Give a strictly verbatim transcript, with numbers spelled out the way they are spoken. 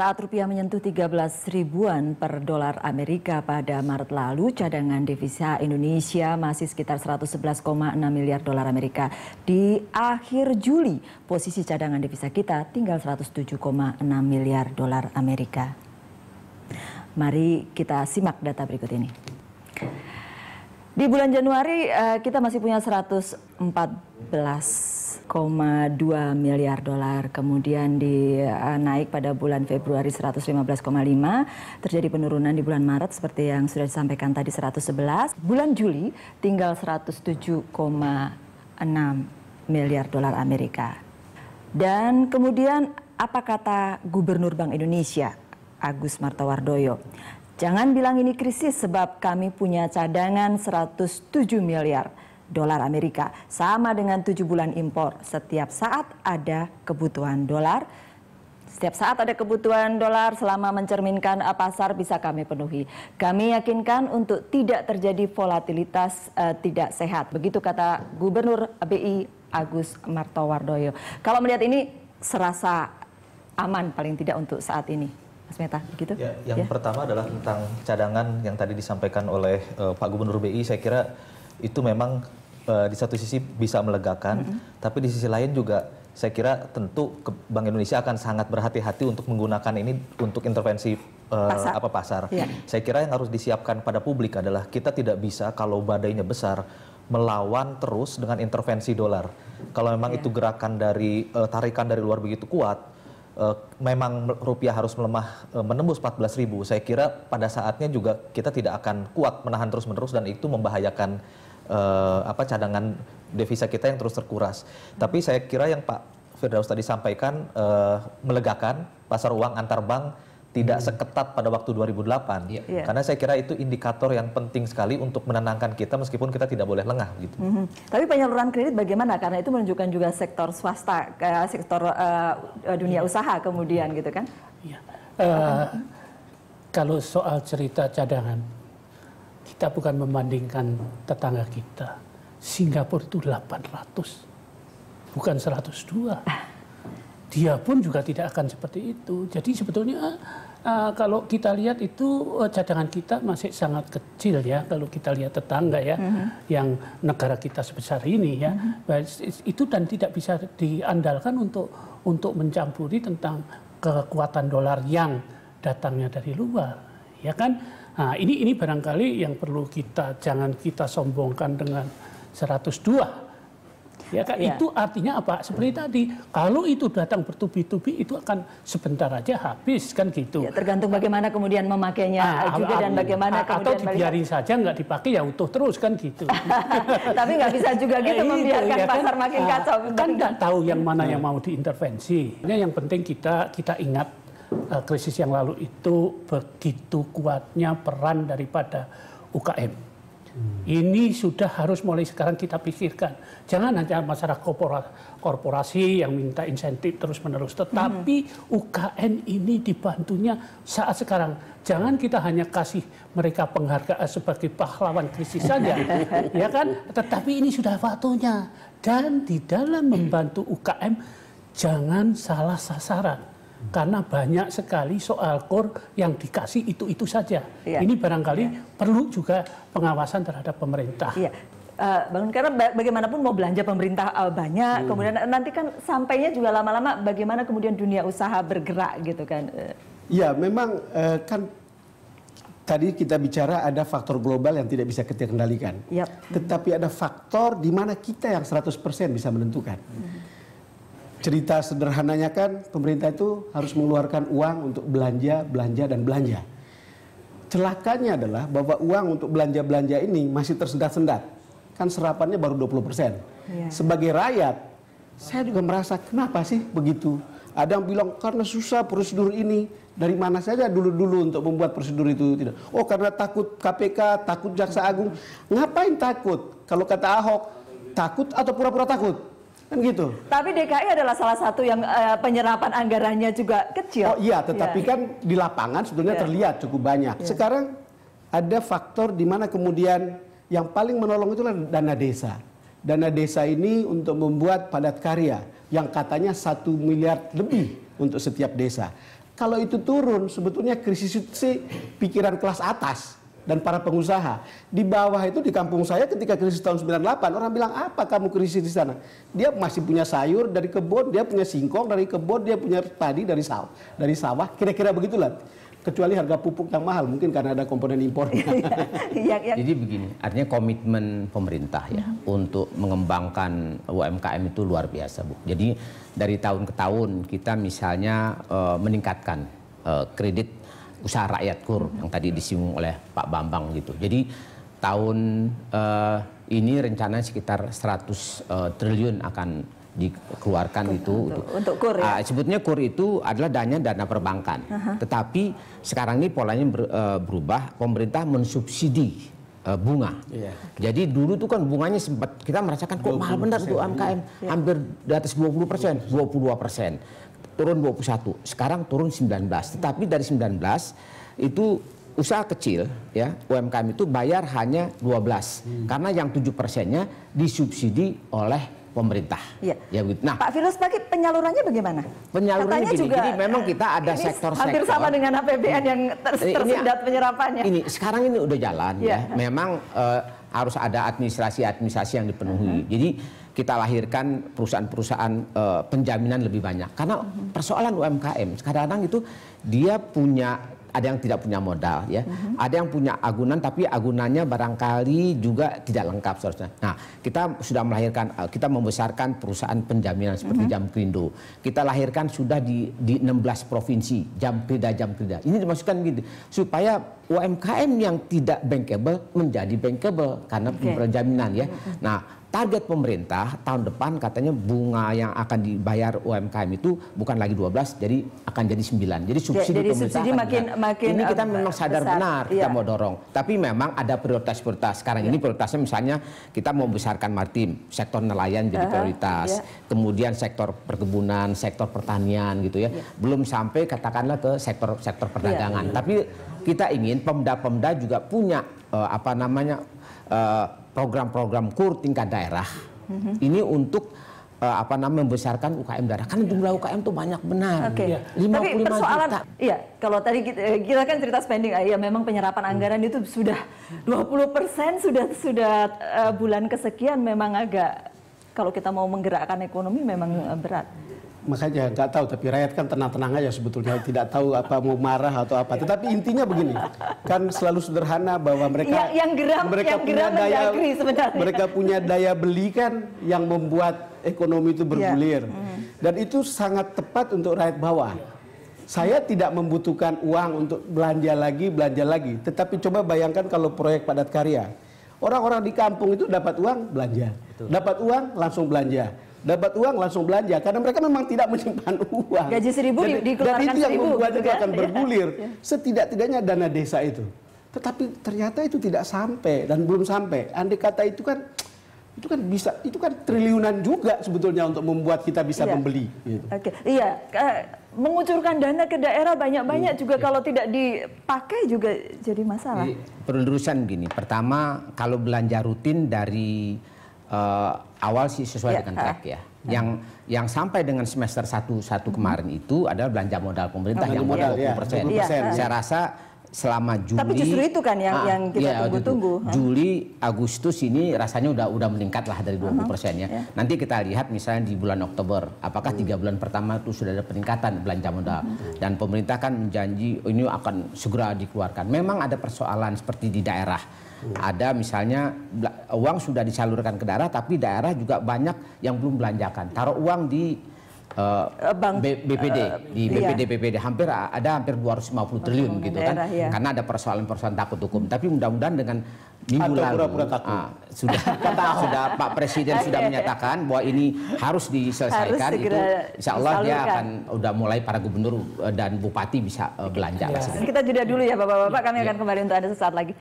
Saat rupiah menyentuh tiga belas ribuan per dolar Amerika pada Maret lalu, cadangan devisa Indonesia masih sekitar seratus sebelas koma enam miliar dolar Amerika. Di akhir Juli, posisi cadangan devisa kita tinggal seratus tujuh koma enam miliar dolar Amerika. Mari kita simak data berikut ini. Di bulan Januari kita masih punya seratus empat belas koma dua miliar dolar, kemudian di uh, naik pada bulan Februari seratus lima belas koma lima, terjadi penurunan di bulan Maret seperti yang sudah disampaikan tadi seratus sebelas, bulan Juli tinggal seratus tujuh koma enam miliar dolar Amerika. Dan kemudian apa kata Gubernur Bank Indonesia Agus Martowardoyo? Jangan bilang ini krisis sebab kami punya cadangan seratus tujuh miliar dolar Amerika, sama dengan tujuh bulan impor. Setiap saat ada kebutuhan dolar, setiap saat ada kebutuhan dolar selama mencerminkan pasar bisa kami penuhi. Kami yakinkan untuk tidak terjadi volatilitas uh, tidak sehat. Begitu kata Gubernur B I Agus Martowardoyo. Kalau melihat ini serasa aman paling tidak untuk saat ini. Mas Meta, begitu? Ya, yang ya. pertama adalah tentang cadangan yang tadi disampaikan oleh uh, Pak Gubernur B I, saya kira itu memang uh, di satu sisi bisa melegakan, mm-hmm. tapi di sisi lain juga saya kira tentu Bank Indonesia akan sangat berhati-hati untuk menggunakan ini untuk intervensi uh, pasar. apa pasar. Yeah. Saya kira yang harus disiapkan pada publik adalah kita tidak bisa kalau badainya besar melawan terus dengan intervensi dolar. Kalau memang yeah. itu gerakan dari uh, tarikan dari luar begitu kuat, Uh, memang rupiah harus melemah uh, menembus empat belas ribu. Saya kira pada saatnya juga kita tidak akan kuat menahan terus-menerus dan itu membahayakan uh, apa cadangan devisa kita yang terus terkuras. Hmm. Tapi saya kira yang Pak Firdaus tadi sampaikan uh, melegakan pasar uang antar bank tidak hmm. seketat pada waktu dua ribu delapan. Yeah. Yeah. Karena saya kira itu indikator yang penting sekali untuk menenangkan kita meskipun kita tidak boleh lengah gitu. Mm-hmm. Tapi penyaluran kredit bagaimana? Karena itu menunjukkan juga sektor swasta, eh, sektor eh, dunia yeah. usaha kemudian gitu kan? Yeah. Uh, kalau soal cerita cadangan, kita bukan membandingkan tetangga kita. Singapura itu delapan ratus, bukan seratus dua. Dia pun juga tidak akan seperti itu. Jadi sebetulnya uh, kalau kita lihat itu uh, cadangan kita masih sangat kecil ya. Kalau kita lihat tetangga ya, uh-huh. yang negara kita sebesar ini ya, uh-huh. itu dan tidak bisa diandalkan untuk untuk mencampuri tentang kekuatan dolar yang datangnya dari luar, ya kan? Nah, ini ini barangkali yang perlu kita jangan kita sombongkan dengan seratus dua. Ya, kan? Ya. Itu artinya apa? Seperti tadi, kalau itu datang bertubi-tubi itu akan sebentar aja habis kan gitu. Ya, tergantung bagaimana kemudian memakainya ah, juga ah, dan bagaimana ah, kemudian atau dibiarin balik... saja nggak dipakai ya utuh terus kan gitu. Tapi nggak bisa juga gitu itu, membiarkan ya, pasar kan, makin kacau. Kan nggak tahu yang mana yang mau diintervensi. Yang penting kita kita ingat uh, krisis yang lalu itu begitu kuatnya peran daripada U K M. Hmm. Ini sudah harus mulai sekarang kita pikirkan. Jangan hanya masyarakat korporasi yang minta insentif terus-menerus, tetapi hmm. U K M ini dibantunya saat sekarang. Jangan kita hanya kasih mereka penghargaan sebagai pahlawan krisis saja, ya kan? Tetapi ini sudah waktunya. Dan di dalam membantu U K M jangan salah sasaran. Karena banyak sekali soal K U R yang dikasih itu-itu saja. Ya. Ini barangkali ya. perlu juga pengawasan terhadap pemerintah. Ya. Uh, Bang, karena bagaimanapun mau belanja pemerintah uh, banyak, hmm. kemudian nanti kan sampainya juga lama-lama bagaimana kemudian dunia usaha bergerak gitu kan. Ya memang uh, kan tadi kita bicara ada faktor global yang tidak bisa kita kendalikan. Yap. Tetapi ada faktor di mana kita yang seratus persen bisa menentukan. Hmm. Cerita sederhananya kan pemerintah itu harus mengeluarkan uang untuk belanja, belanja, dan belanja. Celakanya adalah bahwa uang untuk belanja-belanja ini masih tersendat-sendat. Kan serapannya baru dua puluh persen. Ya. Sebagai rakyat, saya juga merasa kenapa sih begitu? Ada yang bilang karena susah prosedur ini. Dari mana saja dulu-dulu untuk membuat prosedur itu tidak. Oh karena takut K P K, takut Jaksa Agung. Ngapain takut? Kalau kata Ahok, takut atau pura-pura takut? Kan gitu. Tapi D K I adalah salah satu yang uh, penyerapan anggarannya juga kecil. Oh iya, tetapi ya. kan di lapangan sebetulnya ya. terlihat cukup banyak. Ya. Sekarang ada faktor di mana kemudian yang paling menolong itulah dana desa. Dana desa ini untuk membuat padat karya yang katanya satu miliar lebih untuk setiap desa. Kalau itu turun, sebetulnya krisis itu sih pikiran kelas atas dan para pengusaha. Di bawah itu, di kampung saya ketika krisis tahun sembilan delapan, orang bilang, apa kamu krisis di sana? Dia masih punya sayur dari kebun, dia punya singkong dari kebun, dia punya padi dari sawah, dari sawah, kira-kira begitulah. Kecuali harga pupuk yang mahal, mungkin karena ada komponen impornya. Jadi begini, artinya komitmen pemerintah ya hmm. untuk mengembangkan U M K M itu luar biasa, Bu. Jadi dari tahun ke tahun kita misalnya uh, meningkatkan uh, kredit usaha rakyat K U R hmm. yang tadi disinggung oleh Pak Bambang gitu. Jadi tahun uh, ini rencana sekitar seratus triliun akan dikeluarkan K U R, itu untuk, untuk K U R ya? Uh, sebetulnya K U R itu adalah dana dana perbankan, uh-huh. tetapi sekarang ini polanya ber, uh, berubah, pemerintah mensubsidi uh, bunga. Yeah. Jadi dulu tuh kan bunganya sempat kita merasakan kok mahal benar untuk U M K M, yeah. hampir di atas dua puluh persen, dua puluh dua persen, turun dua puluh satu, sekarang turun sembilan belas. Tetapi dari sembilan belas itu usaha kecil ya U M K M itu bayar hanya dua belas, hmm. karena yang tujuh persennya disubsidi oleh pemerintah. Ya. Ya, nah, Pak Firus, bagi penyalurannya bagaimana? Penyalurannya gini, juga, jadi memang kita ada sektor-sektor. Hampir sama dengan A P B N yang ter tersendat ini, penyerapannya. Ini sekarang ini udah jalan ya. ya. Memang uh, harus ada administrasi-administrasi yang dipenuhi. Uh-huh. Jadi kita lahirkan perusahaan-perusahaan uh, penjaminan lebih banyak. Karena uh-huh. persoalan U M K M kadang-kadang itu dia punya. Ada yang tidak punya modal ya, uh-huh. ada yang punya agunan tapi agunannya barangkali juga tidak lengkap seharusnya. Nah, kita sudah melahirkan, kita membesarkan perusahaan penjaminan seperti uh-huh. Jamkrindo. Kita lahirkan sudah di, di enam belas provinsi jamkrida jamkrida. Ini dimaksudkan gitu supaya U M K M yang tidak bankable menjadi bankable karena okay. penjaminan ya. Uh-huh. Nah, target pemerintah tahun depan katanya bunga yang akan dibayar U M K M itu bukan lagi dua belas, jadi akan jadi sembilan. Jadi subsidi jadi, pemerintah subsidi makin, makin ini kita memang sadar besar, benar iya. kita mau dorong. Tapi memang ada prioritas-prioritas. Sekarang yeah. ini prioritasnya misalnya kita mau membesarkan maritim, sektor nelayan jadi uh-huh. prioritas. Yeah. Kemudian sektor perkebunan, sektor pertanian gitu ya. Yeah. Belum sampai katakanlah ke sektor-sektor perdagangan. Yeah. Tapi kita ingin pemda-pemda juga punya uh, apa namanya uh, program-program K U R tingkat daerah mm-hmm. ini untuk uh, apa namanya membesarkan U K M daerah, karena jumlah U K M tuh banyak benar. Okay. Ya. lima puluh lima Tapi persoalan, juta. Iya, kalau tadi kita, kita kan cerita spending, ya memang penyerapan anggaran hmm. itu sudah dua puluh persen sudah sudah uh, bulan kesekian, memang agak kalau kita mau menggerakkan ekonomi memang berat. Makanya nggak tahu, tapi rakyat kan tenang-tenang aja sebetulnya, tidak tahu apa mau marah atau apa. Tetapi intinya begini, kan selalu sederhana bahwa mereka yang, yang geram, mereka yang punya geram daya, mereka punya daya beli kan yang membuat ekonomi itu bergulir. Yeah. Dan itu sangat tepat untuk rakyat bawah. Saya tidak membutuhkan uang untuk belanja lagi, belanja lagi. Tetapi coba bayangkan kalau proyek padat karya, orang-orang di kampung itu dapat uang belanja, Betul. dapat uang langsung belanja. Dapat uang langsung belanja karena mereka memang tidak menyimpan uang. Gaji seribu dan, dikeluarkan dan itu yang seribu, membuat itu akan bergulir ya, ya. Setidak-tidaknya dana desa itu. Tetapi ternyata itu tidak sampai dan belum sampai. Andai kata itu kan itu kan bisa itu kan triliunan juga sebetulnya untuk membuat kita bisa ya. membeli. Gitu. Oke, iya. Mengucurkan dana ke daerah banyak-banyak hmm, juga ya. kalau tidak dipakai juga jadi masalah. Jadi, penelusuran gini. Pertama, kalau belanja rutin dari Uh, awal sih sesuai ya, dengan track ya. ya. Yang yang sampai dengan semester satu kemarin itu adalah belanja modal pemerintah oh, yang modal ya, dua puluh persen. Ya, dua puluh persen. Saya rasa selama Juli. Tapi justru itu kan yang, ah, yang kita tunggu-tunggu. Ya, Juli, Agustus ini rasanya udah udah meningkat lah dari dua puluh persen uh-huh. ya. Yeah. Nanti kita lihat misalnya di bulan Oktober, apakah tiga bulan pertama itu sudah ada peningkatan belanja modal. Uh-huh. Dan pemerintah kan menjanji oh, ini akan segera dikeluarkan. Memang ada persoalan seperti di daerah. Ada misalnya uang sudah disalurkan ke daerah tapi daerah juga banyak yang belum belanjakan. Taruh uang di uh, Bank, B P D, uh, di B P D, iya. B P D hampir ada hampir dua ratus lima puluh triliun gitu daerah, kan. Iya. Karena ada persoalan-persoalan takut hukum. Tapi mudah-mudahan dengan minggu lalu pura-pura takut. Uh, sudah sudah Pak Presiden sudah menyatakan bahwa ini harus diselesaikan harus itu insya Allah dia akan udah mulai para gubernur dan bupati bisa uh, belanja. Yes. Kita jeda dulu ya Bapak-bapak, kami akan kembali untuk Anda sesaat lagi.